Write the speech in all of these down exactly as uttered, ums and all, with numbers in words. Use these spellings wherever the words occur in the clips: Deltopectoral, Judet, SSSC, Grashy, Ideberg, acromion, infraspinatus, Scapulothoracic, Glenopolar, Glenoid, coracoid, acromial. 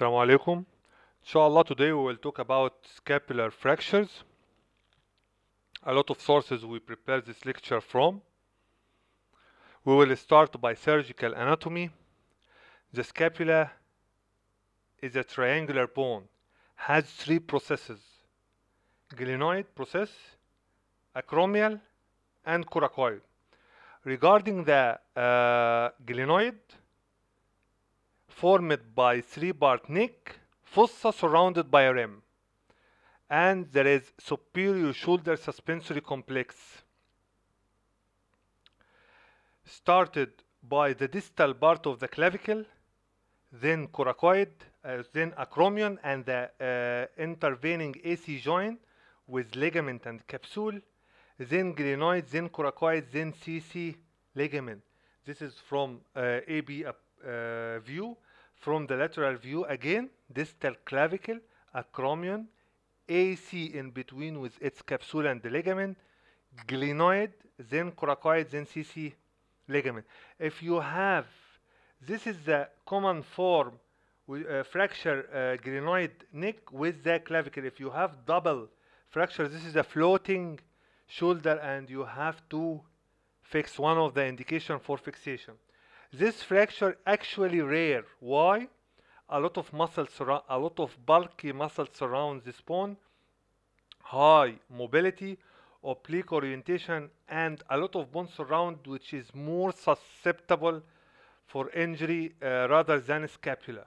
Assalamu alaikum. Inshallah, today we will talk about scapular fractures. A lot of sources we prepare this lecture from. We will start by surgical anatomy. The scapula is a triangular bone, has three processes: glenoid process, acromial, and coracoid. Regarding the uh, glenoid, formed by three-part neck, fossa surrounded by a rim, and there is superior shoulder suspensory complex. Started by the distal part of the clavicle, then coracoid, uh, then acromion and the uh, intervening A C joint with ligament and capsule, then glenoid, then coracoid, then C C ligament. This is from uh, A B uh, view. From the lateral view, again, distal clavicle, acromion, A C in between with its capsule and the ligament, glenoid, then coracoid, then C C ligament. If you have, this is the common form with uh, fracture uh, glenoid neck with the clavicle. If you have double fracture, this is a floating shoulder and you have to fix one of the indication for fixation. This fracture actually rare. Why? A lot of muscles, a lot of bulky muscles surround this bone. High mobility, oblique orientation, and a lot of bones surround, which is more susceptible for injury uh, rather than scapula.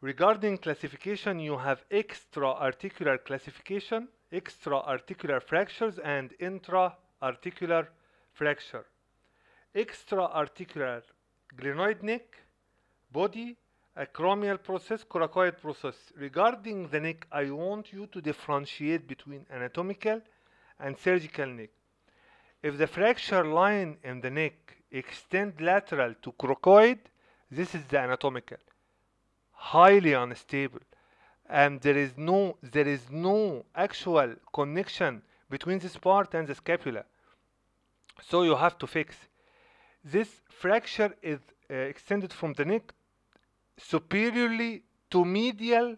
Regarding classification, you have extra-articular classification, extra-articular fractures, and intra-articular fracture. Extra-articular glenoid neck, body, acromial process, coracoid process. Regarding the neck, I want you to differentiate between anatomical and surgical neck. If the fracture line in the neck extends lateral to coracoid, this is the anatomical. Highly unstable. And there is no, there is no actual connection between this part and the scapula. So you have to fix. This fracture is uh, extended from the neck superiorly to medial,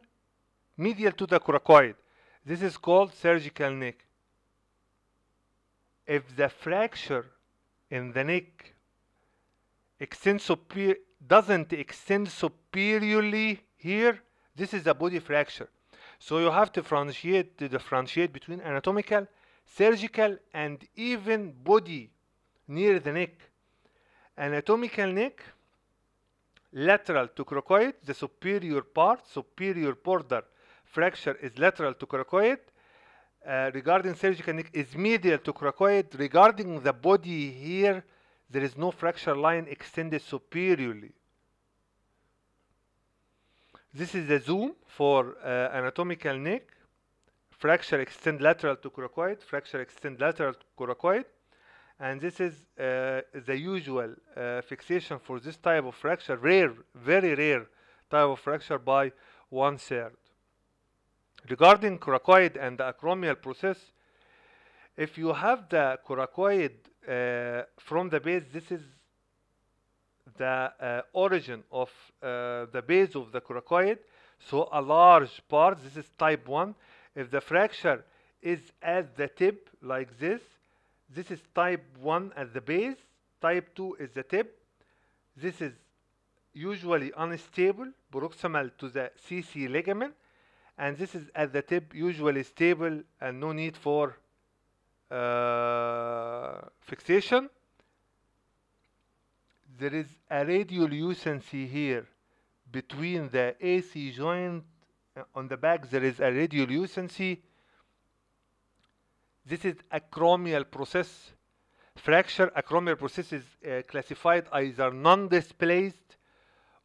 medial to the coracoid. This is called surgical neck. If the fracture in the neck extends super, doesn't extend superiorly here, this is a body fracture. So you have to differentiate, to differentiate between anatomical, surgical, and even body near the neck. Anatomical neck, lateral to coracoid, the superior part, superior border fracture is lateral to coracoid. Uh, regarding surgical neck is medial to coracoid. Regarding the body here, there is no fracture line extended superiorly. This is the zoom for uh, anatomical neck. Fracture extend lateral to coracoid, fracture extend lateral to coracoid. And this is uh, the usual uh, fixation for this type of fracture, rare, very rare type of fracture by one third. Regarding coracoid and the acromial process, if you have the coracoid uh, from the base, this is the uh, origin of uh, the base of the coracoid. So a large part, this is type one. If the fracture is at the tip like this, this is type one at the base, type two is the tip. This is usually unstable, proximal to the C C ligament, and this is at the tip, usually stable and no need for uh, fixation. There is a radiolucency here between the A C joint on the back. There is a radiolucency. This is acromial process. Fracture acromial process is uh, classified either non-displaced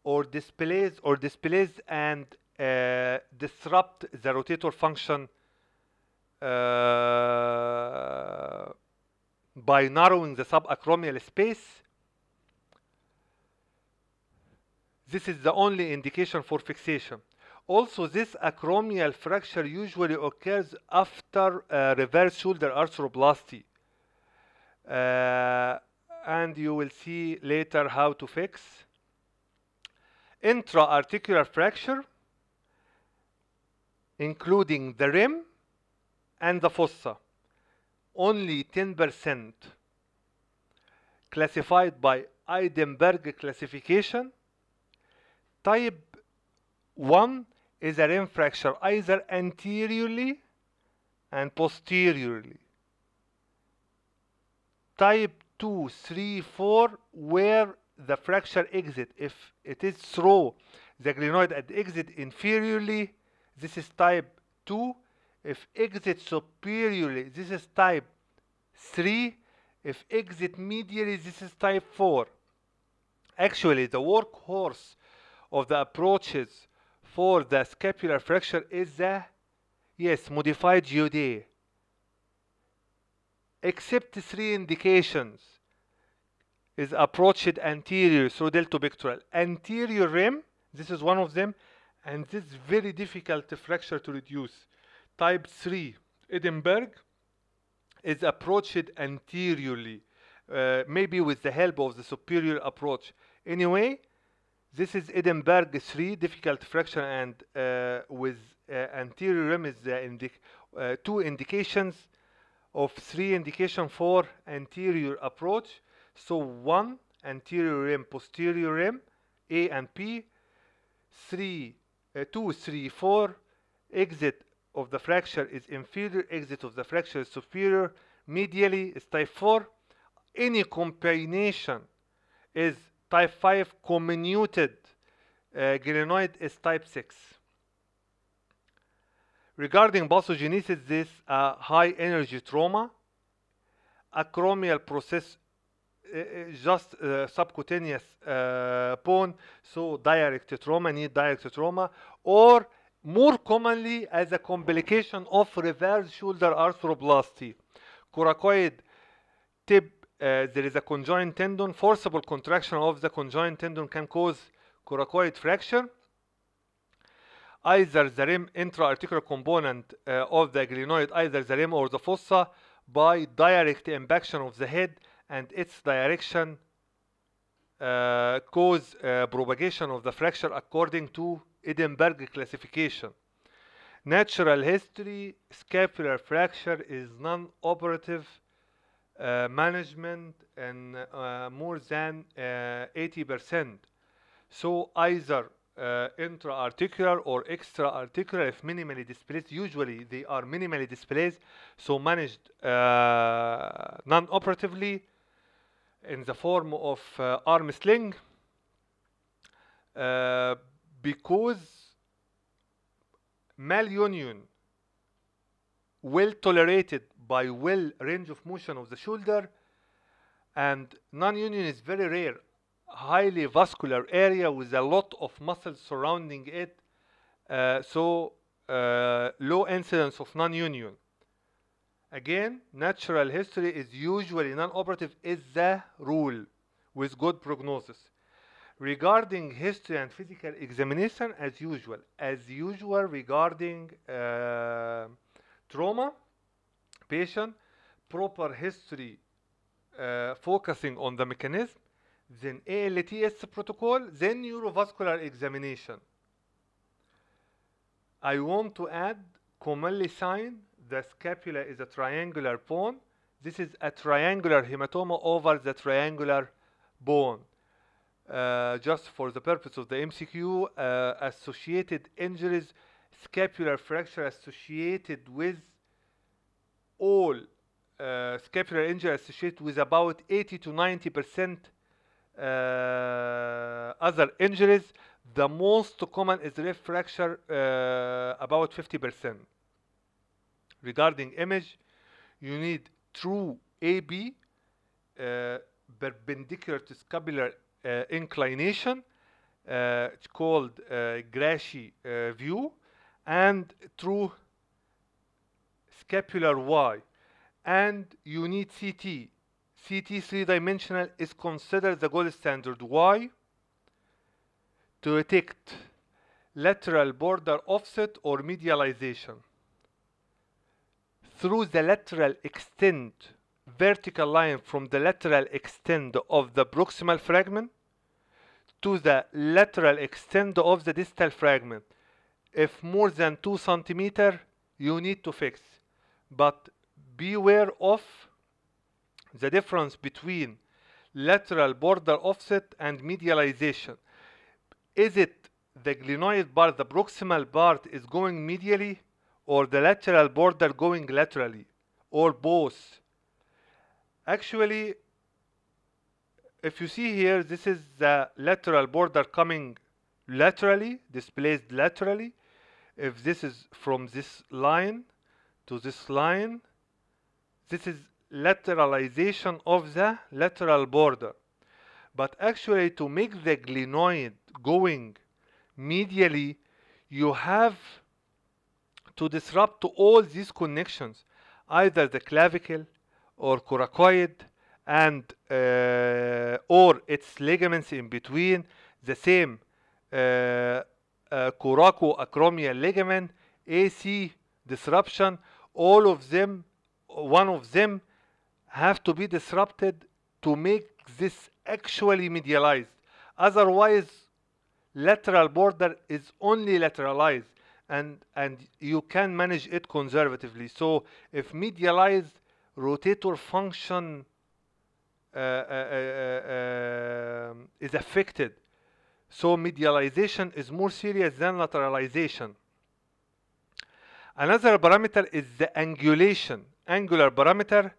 or displaced or displaced and uh, disrupt the rotator function uh, by narrowing the subacromial space. This is the only indication for fixation. Also, this acromial fracture usually occurs after uh, reverse shoulder arthroplasty. Uh, and you will see later how to fix. intra-articular fracture, including the rim and the fossa, only ten percent, classified by Ideberg classification. Type one is a rim fracture either anteriorly and posteriorly. Type two, three, four, where the fracture exit, if it is through the glenoid and exit inferiorly, this is type two. If exit superiorly, this is type three. If exit medially, this is type four. Actually, the workhorse of the approaches for the scapular fracture is the, yes, modified Judet. Except three indications, is approached anterior through deltopectoral. Anterior rim, this is one of them, and this is very difficult fracture to reduce. Type three, Ideberg, is approached anteriorly, uh, maybe with the help of the superior approach. Anyway, this is Ideberg three, difficult fracture, and uh, with uh, anterior rim is the indic uh, two indications of three indication for anterior approach. So one, anterior rim, posterior rim, A and P, three, uh, two, three, four, exit of the fracture is inferior, exit of the fracture is superior, medially is type four. Any combination is type five, comminuted uh, glenoid is type six. Regarding pathogenesis, this uh, high energy trauma, acromial process, uh, just uh, subcutaneous uh, bone, so direct trauma, need direct trauma, or more commonly as a complication of reverse shoulder arthroplasty. Coracoid tip, uh, there is a conjoined tendon, forcible contraction of the conjoined tendon can cause coracoid fracture. Either the rim intra-articular component uh, of the glenoid, either the rim or the fossa, by direct impaction of the head and its direction uh, cause uh, propagation of the fracture according to Ideberg classification. Natural history, scapular fracture is non-operative uh, management and uh, more than eighty percent. So either uh, intra-articular or extra-articular if minimally displaced. Usually they are minimally displaced, so managed uh, non-operatively in the form of uh, arm sling. Uh, Because malunion, well tolerated by well range of motion of the shoulder, and non-union is very rare, highly vascular area with a lot of muscle surrounding it, uh, so uh, low incidence of non-union. Again, natural history is usually non-operative is the rule with good prognosis. Regarding history and physical examination, as usual, as usual regarding uh, trauma patient, proper history uh, focusing on the mechanism, then A L T S protocol, then neurovascular examination. I want to add commonly sign the scapula is a triangular bone. This is a triangular hematoma over the triangular bone. Uh, just for the purpose of the M C Q, uh, associated injuries, scapular fracture associated with all uh, scapular injury associated with about eighty to ninety percent uh, other injuries. The most common is rib fracture, uh, about fifty percent. Regarding image, you need true A B, uh, perpendicular to scapular Uh, inclination, uh, it's called uh, Grashy uh, view, and true scapular Y, and you need C T. C T three-dimensional is considered the gold standard. Y to detect lateral border offset or medialization through the lateral extent, vertical line from the lateral extent of the proximal fragment to the lateral extent of the distal fragment. If more than two centimeter, you need to fix. But beware of the difference between lateral border offset and medialization. Is it the glenoid part, the proximal part, is going medially, or the lateral border going laterally, or both? Actually, if you see here, this is the lateral border coming laterally, displaced laterally. If this is from this line to this line, this is lateralization of the lateral border. But actually, to make the glenoid going medially, you have to disrupt all these connections, either the clavicle or coracoid, and uh, or its ligaments in between. The same uh, uh, coracoacromial ligament, A C disruption, all of them, one of them have to be disrupted to make this actually medialized. Otherwise, lateral border is only lateralized, and and you can manage it conservatively. So if medialized, rotator function uh, uh, uh, uh, is affected. So medialization is more serious than lateralization. Another parameter is the angulation, angular parameter.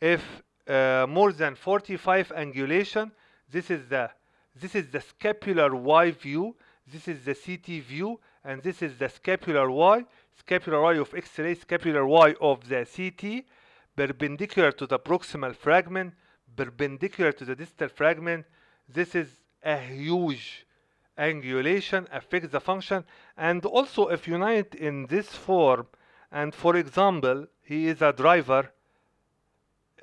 If uh, more than forty-five angulation, this is the this is the scapular Y view, this is the C T view, and this is the scapular Y, scapular Y of X-ray, scapular Y of the C T, perpendicular to the proximal fragment, perpendicular to the distal fragment. This is a huge angulation, affects the function. And also, if unite in this form, and for example, he is a driver,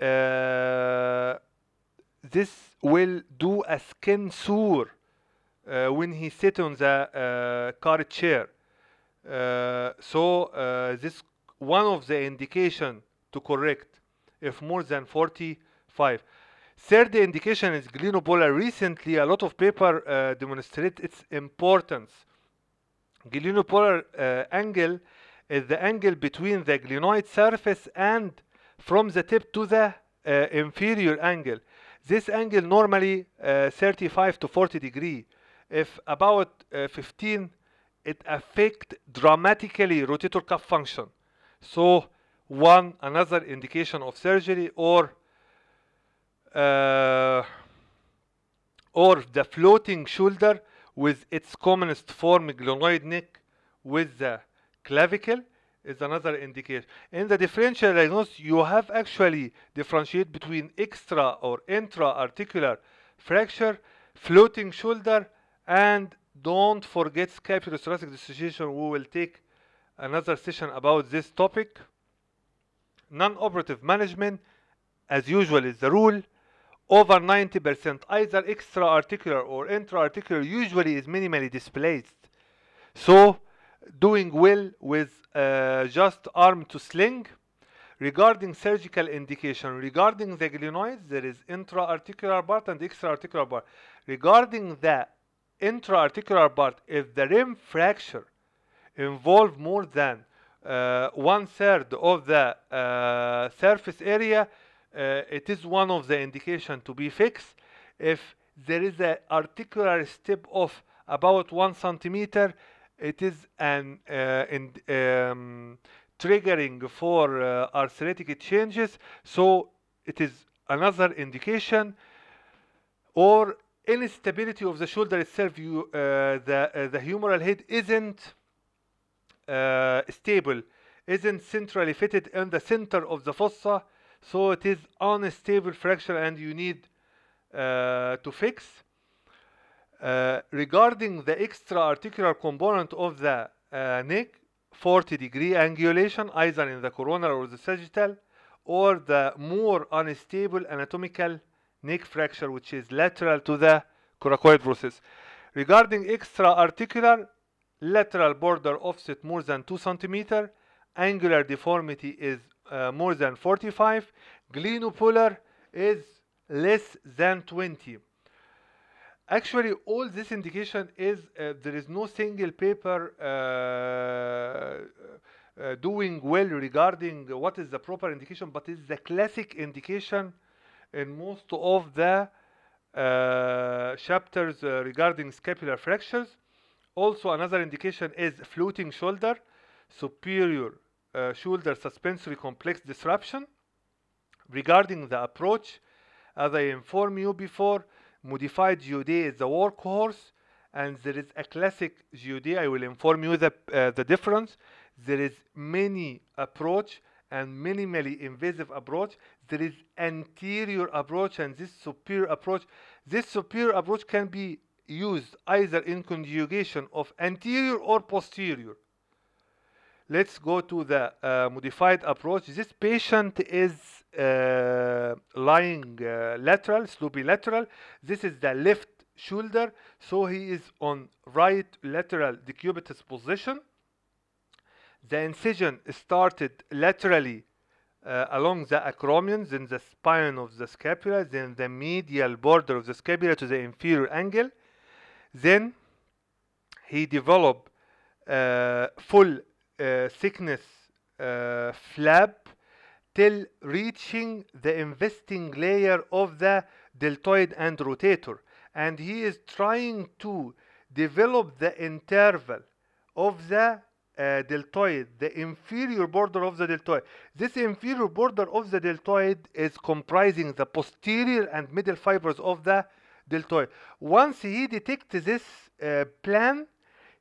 uh, this will do a skin sore uh, when he sit on the uh, car chair. Uh, so uh, this one of the indication to correct if more than forty-five. Third indication is glenopolar. Recently, a lot of paper uh, demonstrate its importance. Glenopolar uh, angle is the angle between the glenoid surface and from the tip to the uh, inferior angle. This angle normally uh, thirty-five to forty degree. If about uh, fifteen, it affect dramatically rotator cuff function. So one another indication of surgery, or uh, or the floating shoulder with its commonest form, glenoid neck with the clavicle, is another indication. In the differential diagnosis, you have actually differentiate between extra or intra-articular fracture, floating shoulder, and don't forget scapulothoracic dissociation. We will take another session about this topic. Non-operative management, as usual, is the rule. Over ninety percent, either extra-articular or intra-articular, usually is minimally displaced. So, doing well with uh, just arm to sling. Regarding surgical indication, regarding the glenoids, there is intra-articular part and extra-articular part. Regarding the intra-articular part, if the rim fracture involves more than Uh, one third of the uh, surface area, uh, it is one of the indication to be fixed. If there is an articular step of about one centimeter, it is an uh, in, um, triggering for uh, arthritic changes. So it is another indication. Or instability of the shoulder itself, you, uh, the, uh, the humeral head isn't Uh, stable, isn't centrally fitted in the center of the fossa, so it is unstable fracture and you need uh, to fix. Uh, regarding the extra-articular component of the uh, neck, forty degree angulation, either in the coronal or the sagittal, or the more unstable anatomical neck fracture, which is lateral to the coracoid process. Regarding extra-articular, lateral border offset more than two centimeters, angular deformity is uh, more than forty-five, glenopolar is less than twenty. Actually, all this indication is uh, there is no single paper uh, uh, doing well regarding what is the proper indication, but it's the classic indication in most of the uh, chapters uh, regarding scapular fractures. Also, another indication is floating shoulder, superior uh, shoulder suspensory complex disruption. Regarding the approach, as I informed you before, modified Judet is the workhorse, and there is a classic Judet. I will inform you the, uh, the difference. There is many approach and minimally invasive approach. There is anterior approach and this superior approach. This superior approach can be used either in conjugation of anterior or posterior. Let's go to the uh, modified approach. This patient is uh, lying uh, lateral, sloopy lateral. This is the left shoulder, so he is on right lateral decubitus position. The incision started laterally uh, along the acromion, then the spine of the scapula, then the medial border of the scapula to the inferior angle. Then he developed uh, full uh, thickness uh, flap till reaching the investing layer of the deltoid and rotator, and he is trying to develop the interval of the uh, deltoid, the inferior border of the deltoid. This inferior border of the deltoid is comprising the posterior and middle fibers of the deltoid. Once he detects this uh, plan,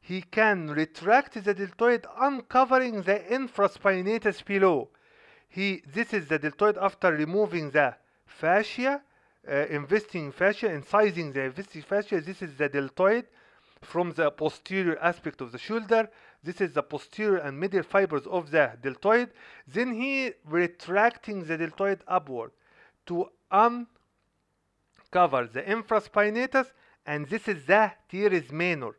he can retract the deltoid, uncovering the infraspinatus below. He, this is the deltoid after removing the fascia, uh, investing fascia, incising the investing fascia. This is the deltoid from the posterior aspect of the shoulder. This is the posterior and medial fibers of the deltoid. Then he retracting the deltoid upward to un cover the infraspinatus, and this is the teres manor.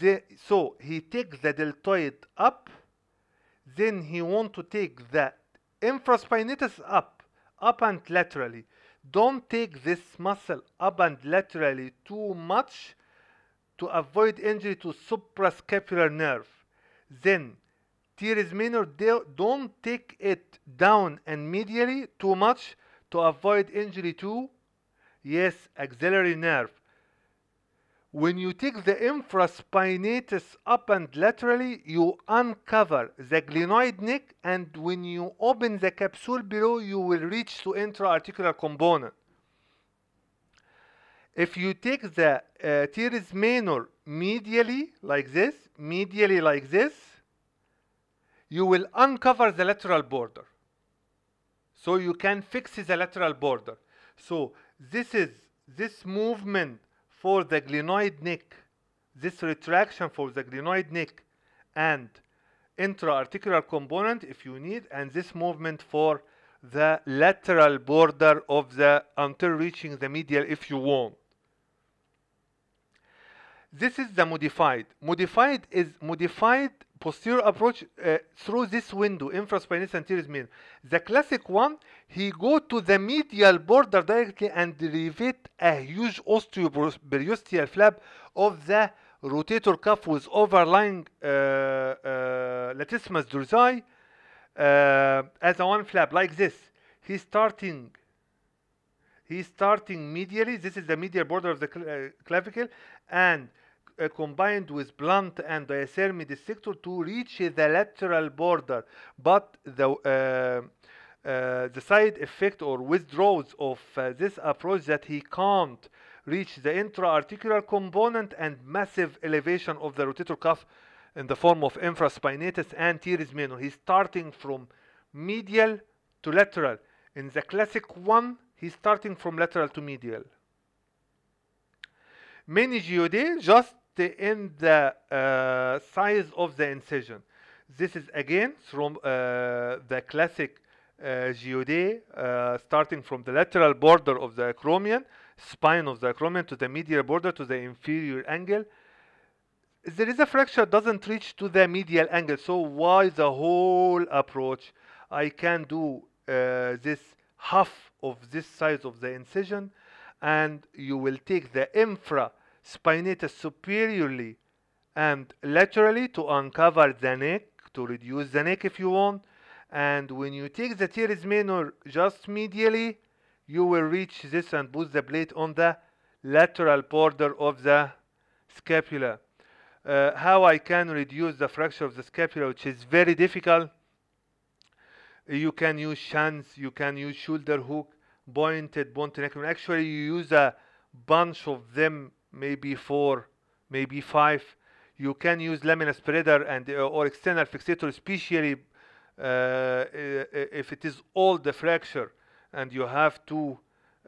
The, so he takes the deltoid up, then he wants to take the infraspinatus up, up and laterally. Don't take this muscle up and laterally too much to avoid injury to suprascapular nerve. Then teres manor, don't take it down and medially too much to avoid injury to yes, axillary nerve. When you take the infraspinatus up and laterally, you uncover the glenoid neck, and when you open the capsule below, you will reach to intra-articular component. If you take the uh, teres manor medially like this, medially like this, you will uncover the lateral border. So you can fix the lateral border. So this is this movement for the glenoid neck, this retraction for the glenoid neck and intra-articular component if you need, and this movement for the lateral border of the until reaching the medial if you want. This is the modified. Modified is modified posterior approach uh, through this window, infraspinatus and teres manor. The classic one, he go to the medial border directly and derivate a huge osteoperiosteal flap of the rotator cuff with overlying uh, uh, latissimus dorsi uh, as a one flap like this. He's starting. He's starting medially. This is the medial border of the cl uh, clavicle, and Uh, combined with blunt and diathermy dissector to reach uh, the lateral border, but the uh, uh, the side effect or withdrawals of uh, this approach that he can't reach the intra-articular component and massive elevation of the rotator cuff in the form of infraspinatus and teres manor. He's starting from medial to lateral. In the classic one, he's starting from lateral to medial. Many Judet just in the uh, size of the incision. This is again from uh, the classic uh, Judet, uh, starting from the lateral border of the acromion, spine of the acromion to the medial border to the inferior angle. There is a fracture doesn't reach to the medial angle, so why the whole approach? I can do uh, this half of this size of the incision, and you will take the infra spinatus superiorly and laterally to uncover the neck, to reduce the neck if you want. And when you take the teres minor just medially, you will reach this and put the plate on the lateral border of the scapula. Uh, how I can reduce the fracture of the scapula, which is very difficult? You can use shunts, you can use shoulder hook, pointed bone tenacrum. Actually, you use a bunch of them, maybe four, maybe five. You can use lamina spreader and or external fixator, especially uh, if it is all the fracture and you have to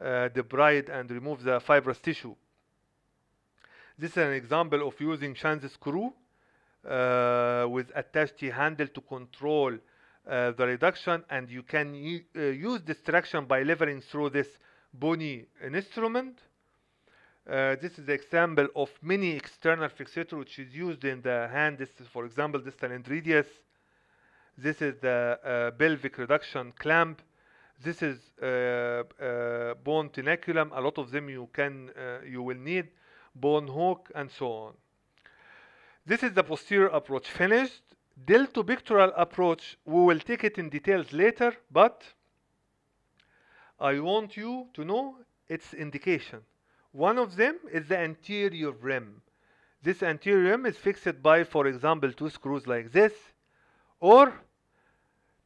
uh, debride and remove the fibrous tissue. This is an example of using shunt screw uh, with attached handle to control uh, the reduction, and you can uh, use distraction by levering through this bony instrument. Uh, this is the example of mini external fixator which is used in the hand. This is, for example, distal radius. This is the uh, pelvic reduction clamp. This is uh, uh, bone tenaculum. A lot of them you can, uh, you will need. Bone hook and so on. This is the posterior approach finished. Deltopectoral approach, we will take it in details later, but I want you to know its indication. One of them is the anterior rim. This anterior rim is fixed by, for example, two screws like this, or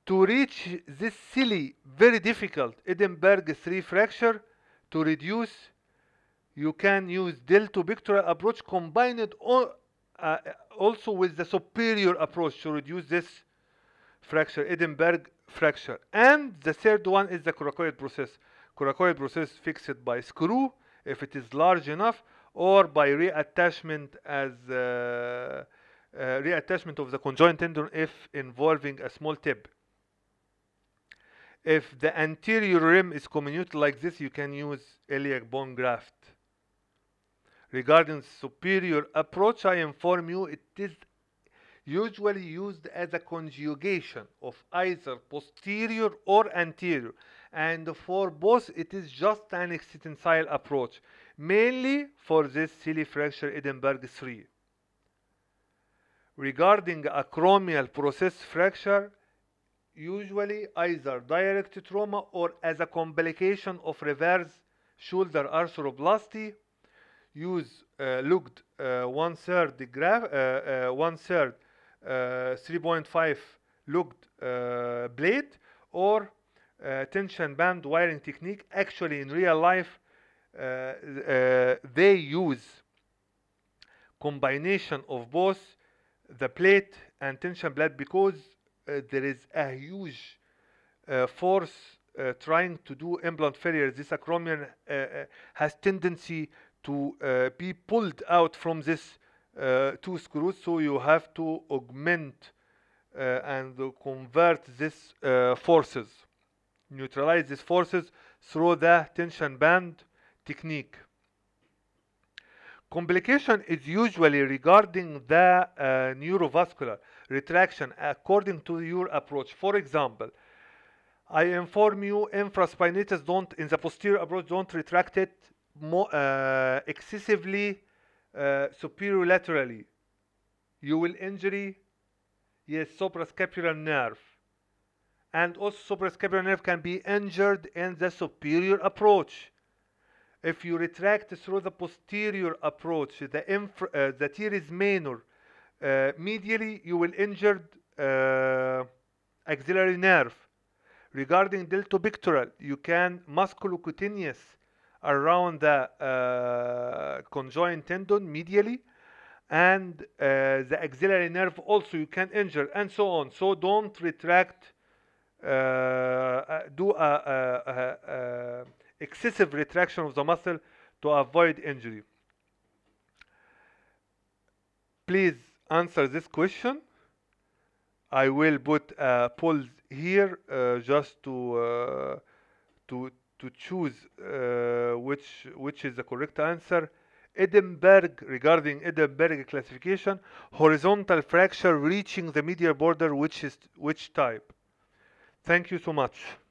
to reach this silly, very difficult Ideberg three fracture to reduce, you can use deltopectoral approach combined all, uh, also with the superior approach to reduce this fracture, Ideberg fracture. And the third one is the coracoid process. Coracoid process fixed by screw, if it is large enough, or by reattachment as uh, uh, reattachment of the conjoined tendon if involving a small tip. If the anterior rim is comminuted like this, you can use iliac bone graft. Regarding superior approach, I inform you it is usually used as a conjugation of either posterior or anterior, and for both it is just an extensile approach, mainly for this silly fracture Ideberg three. Regarding acromial process fracture, usually either direct trauma or as a complication of reverse shoulder arthroplasty, use uh, looked uh, one third graph, uh, uh, one third uh, three point five looked uh, blade, or uh, tension band wiring technique. Actually, in real life, uh, uh, they use combination of both the plate and tension blade, because uh, there is a huge uh, force uh, trying to do implant failure. This acromion uh, has tendency to uh, be pulled out from this uh, two screws, so you have to augment uh, and convert these uh, forces, neutralize these forces through the tension band technique. Complication is usually regarding the uh, neurovascular retraction according to your approach. For example, I inform you infraspinatus don't, in the posterior approach, don't retract it more uh, excessively uh, superior laterally. You will injury, yes, suprascapular nerve, and also suprascapular nerve can be injured in the superior approach. If you retract through the posterior approach, the infra, uh, the teres minor uh, medially, you will injured uh, axillary nerve. Regarding deltopectoral, you can musculocutaneous around the uh, conjoined tendon medially, and uh, the axillary nerve also you can injure, and so on. So don't retract, uh, uh, do a, a, a, a excessive retraction of the muscle to avoid injury. Please answer this question. I will put a poll here uh, just to uh, to. to choose uh, which which is the correct answer. Ideberg, regarding Ideberg classification, horizontal fracture reaching the medial border, which is which type? Thank you so much.